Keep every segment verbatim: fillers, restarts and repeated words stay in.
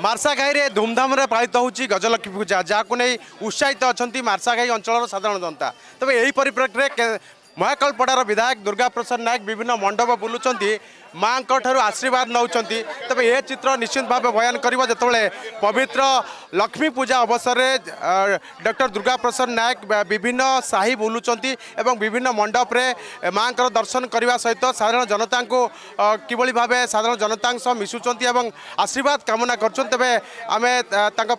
मार्शाघाई धूमधाम पालित होगी गजलक्ष्मी पूजा जहाँ नहीं उत्साहित अच्छा मार्शाघाई अंचल साधारण जनता। तबे यही परिप्रेक्षी महाकालपड़ार विधायक दुर्गा प्रसाद नायक विभिन्न मंडप बुलूं माँ आशीर्वाद नौ। तबे ये चित्र निश्चित भाव बयान कर जिते पवित्र लक्ष्मी पूजा अवसर में डॉक्टर दुर्गा प्रसाद नायक विभिन्न साही बुलूं विभिन्न मंडप माँ दर्शन करने सहित साधारण जनता को कि भाव साधारण जनता सह मिशुंट और आशीर्वाद कामना करे आम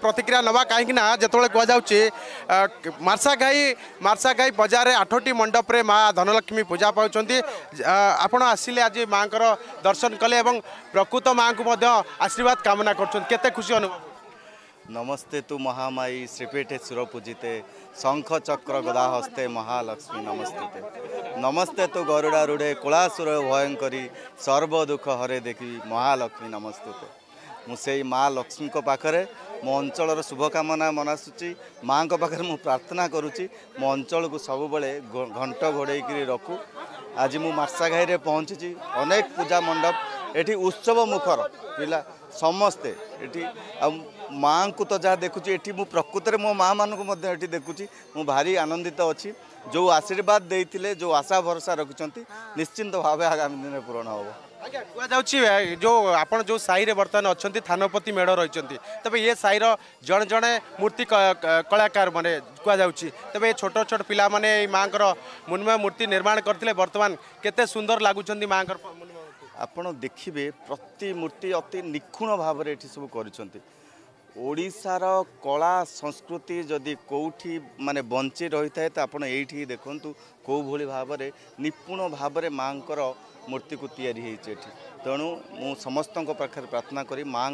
प्रतिक्रिया ना कहीं जिते कहुच्छे मार्शाघाई मार्शाघाई बजार आठटी मंडप माँ धनलक्ष्मी पूजा पाँच आपण आसिले आज माँ दर्शन कले एवं प्रकृत माँ को आशीर्वाद कामना करते खुशी अनुभव। नमस्ते तु महामाई श्रीपीठे सुरपूजिते शंख चक्र गदा हस्ते महालक्ष्मी नमस्ते। नमस्ते तु गरुड़ारूढ़े कुलासुर भयंकरी सर्व दुख हरे देखी महालक्ष्मी नमस्ते। मुझे माँ लक्ष्मी को पाखरे मो अंचल शुभकामना मनासुची माँ को पाखे मु प्रार्थना करुच्ची मो अंचल को सब बेले घंट घोड़े रखू। आज मु मार्शाघाई रे पहुँची अनेक पूजा मंडप एठी उत्सव मुखर पिला समस्ते एठी माँ को तो जहाँ देखुची एठी मु प्रकृत में मो माँ मानक देखुची मु भारी आनंदित अच्छी जो आशीर्वाद देते जो आशा भरोसा रखिंट निश्चिंत भाव आगामी दिन में पूरण होब। कह जो आपण जो साई रे बर्तमान अच्छा थानपति मेढ़ रही तबे ये साईर जड़े जड़े मूर्ति कलाकार मैंने कहुच्छी तबे छोट छोट पिला माने माँ मुन्मय मूर्ति निर्माण करते बर्तमान केते सुंदर लगुच माँ आपण देखिए प्रति मूर्ति अति निखुण भाव में ये सब कर कला संस्कृति जदि कौटी माने बंची रही था तो आप ये देखु कौ भली भाव में निपुण भाव में माँ मूर्ति को या तेणु मु समस्त पाखे प्रार्थना करी माँ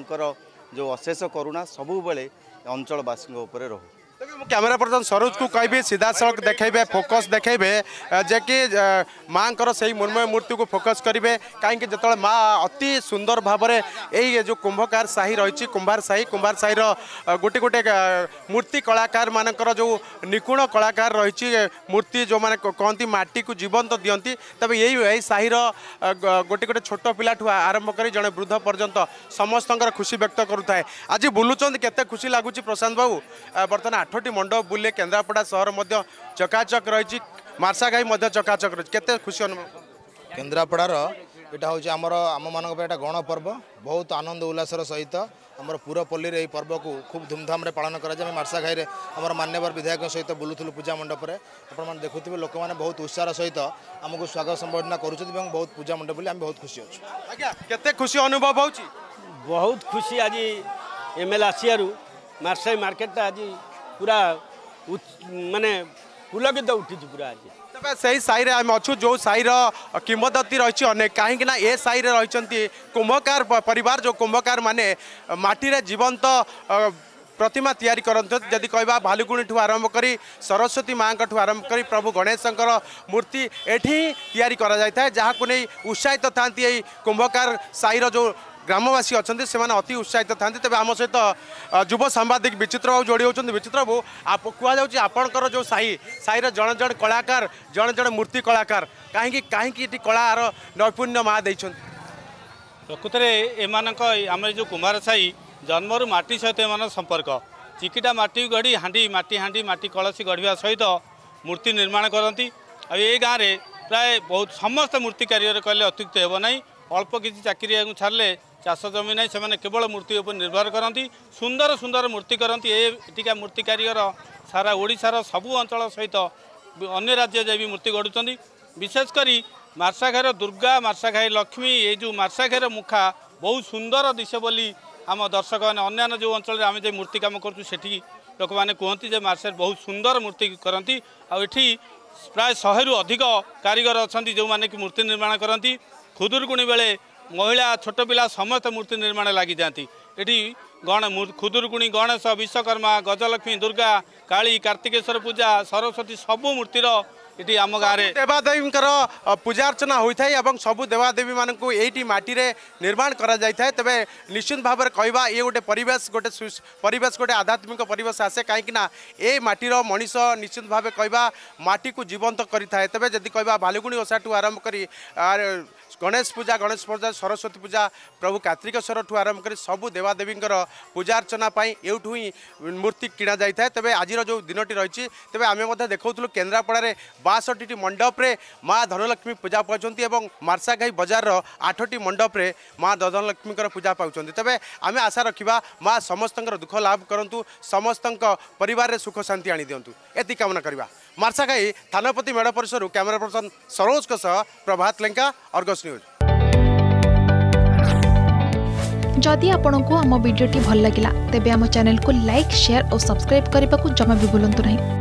जो अशेष करुणा सबुबले अंचलवासी रो। तबे मु कैमेरा पर्सन सरोज को कहि सीधा सड़क देखे फोकस देखे जे कि माँ से मुन्मय मूर्ति को फोकस करेंगे कहीं जो माँ अति सुंदर भाव में ये जो कुंभकार साही रही कुंभार साही कुंभार साहीर गोटे गोटे मूर्ति कलाकार मानकर जो निपुण कलाकार रही मूर्ति जो मैंने कहती माटी को जीवंत दियंती। तबे यही साहीर गोटे गोटे छोट पिला आरंभ कर जड़े वृद्ध पर्यंत समस्त खुशी व्यक्त करुता है। आज बुलूँ केते खुशी लगुच प्रशांत बाबू बर्तमान आठटी मंडप बुले केंद्रापड़ा सहर चकाचक रही मार्शाघाई चकाचक रही केते खुशी अनुभव। केंद्रापड़ार यहाँ हूँ आमर आम मानी गणपर्व बहुत आनंद उल्लासर सहित आम पूरपल्ली यही पर्व को खूब धूमधाम पालन करें। मार्शाघाई आम मान्यवर विधायक सहित बुलूलु पूजा मंडप आप देखुए लोक मैंने बहुत उत्साह सहित आमको स्वागत संबर्धना करुँच बहुत पूजा मंडप आम बहुत खुशी अच्छा केते खुशी अनुभव हो बहुत खुशी। आज एम एल आसियारू मार्शाघाई मार्केटा आज पूरा माने पुलकित उठी पूरा। आज तबे सही साई रे हम अच्छू जो साईर किंवदंती रही अनेक कहीं ना ये साई रे रही कुंभकार परिवार जो कुंभकार माने माटी रे जीवंत प्रतिमा तैयारी करते जदि कहवा भालुकुणी ठू आरंभ करी सरस्वती माँ आरंभ करी प्रभु गणेश मूर्ति एठी तैयारी करा जाए जहाँ को नहीं उत्साहित था कुंभकार साईर जो ग्रामवासी अच्छा से अति उत्साहित था। तेज आम सहित युव सांबादिक विचित्र बाबू जोड़ी होती विचित्र बाबू आप कहुच्छे आपणकर जो साई साईर जड़े जड़े कलाकार जड़े जड़े मूर्ति कलाकार कहीं कहीं कलार नैपुण्य माँ दे प्रकृत एम जो कुमार साई जन्मरू माटी सहित एम संपर्क चिकिटा माटी गढ़ी हांडी माटी हांडी माटी कलसी गढ़ा सहित मूर्ति निर्माण करती ये गाँव में प्राय बहुत समस्त मूर्ति कार्य कले अत्युक्त हो ना अल्प किसी चाकरिया छाड़े चाष जमी ना से केवल मूर्ति उपर निर्भर करती सुंदर सुंदर मूर्ति करती ये मूर्ति कारीगर सारा ओडिशार सबू अंचल सहित अन्य राज्य जाए भी मूर्ति गढ़ुं विशेषकर मार्शाघाई दुर्गा मार्शाघाई लक्ष्मी ये जो मार्शाघाई मुखा बहुत सुंदर दिशे बोली आम दर्शक मैंने अन्य जो अंचल आम जो मूर्ति कम करूँ लोक मैंने कहते मार्शाघाई बहुत सुंदर मूर्ति करती आठी प्राय शहे रु अधिक कारीगर अच्छा जो मैंने कि मूर्ति निर्माण करती खुदुरकुणी बेले महिला छोट पिला समस्त मूर्ति निर्माण लगी जाती एटी गण खुदुरकुणी गणेश विश्वकर्मा गजलक्ष्मी दुर्गा काली कार्तिकेश्वर पूजा सरस्वती सबू मूर्तिर ये आम गाँव में देवादेवी पूजा अर्चना होता है और सबू देवादेवी मान ये मटी निर्माण करा जाए। तेबे निश्चित भाव में कहवा ये गोटे परिवेश गोटे परिवेश गोटे आध्यात्मिक परिवेश आसे कहीं ये मटीर मनीष निश्चित भाव कहवा मटी को जीवंत करें। तेबे जदि कहवा भालुकुणी ओसाठू आरंभ कर गणेश पूजा गणेश पूजा सरस्वती पूजा प्रभु कार्तिकेश्वर ठू आरंभ कर सबू देवादेवी पूजा अर्चना यूठू ही मूर्ति किणा जाए। तेज आज जो दिन रही तेज आम देखा केन्द्रापड़ा बासठी मंडप माँ धनलक्ष्मी पूजा पाँच और मार्शाघाई बजार आठटी मंडप माँ धनलक्ष्मी पूजा पाँच। तेज आम आशा रखा माँ समस्त दुख लाभ करूँ समस्त परिवार सुख शांति आनी दिंतु एति कामना करवा। मार्शाघाई थानापति मेढ़ परिसर कैमरा पर्सन सरोज सह प्रभात लेंका अर्गस न्यूज। जदि आपंक आम भिडी भल लगा तेब आम चैनल को लाइक शेयर और सब्सक्राइब करने को जमा भी भूलु नहीं।